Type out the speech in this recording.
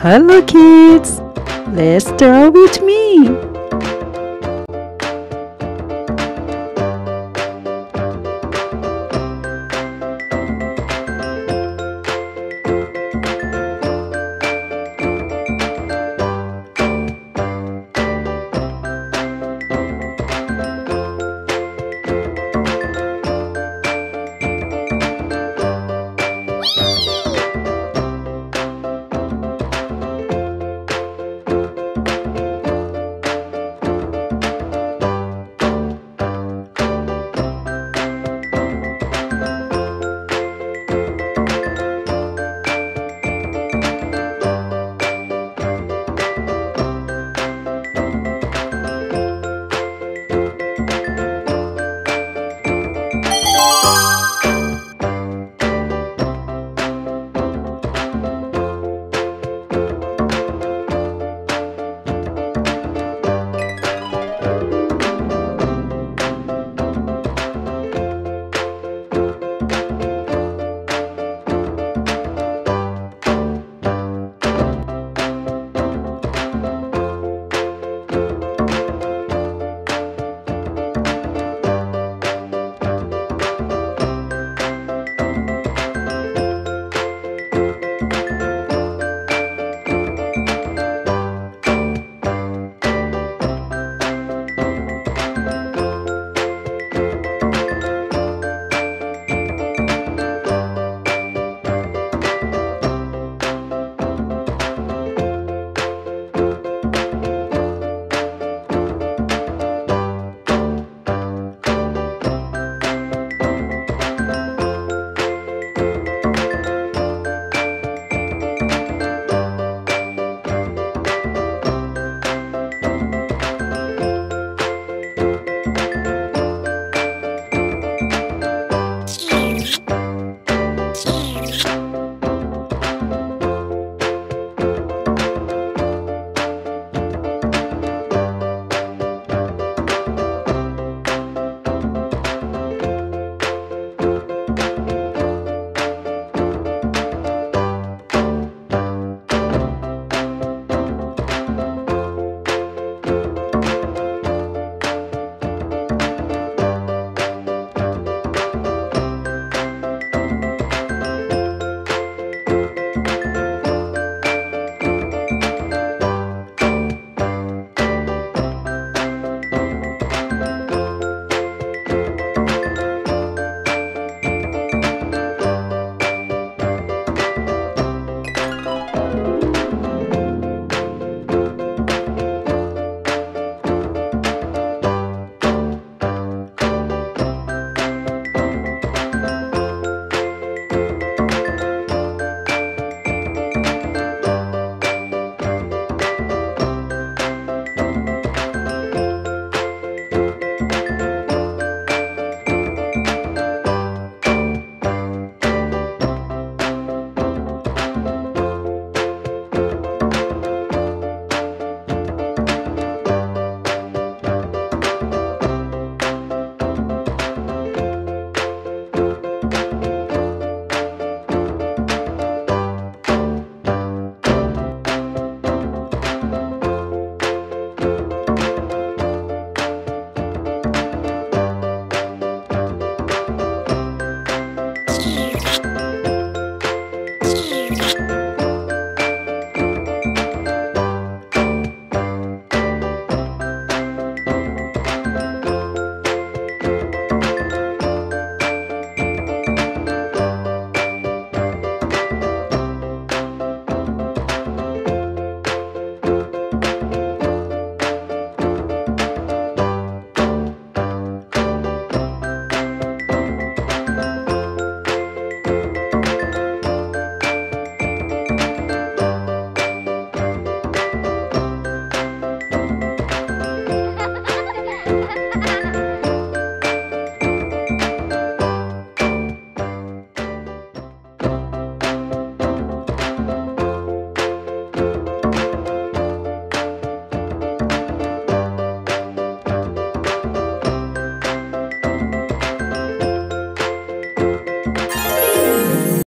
Hello kids, let's draw with me.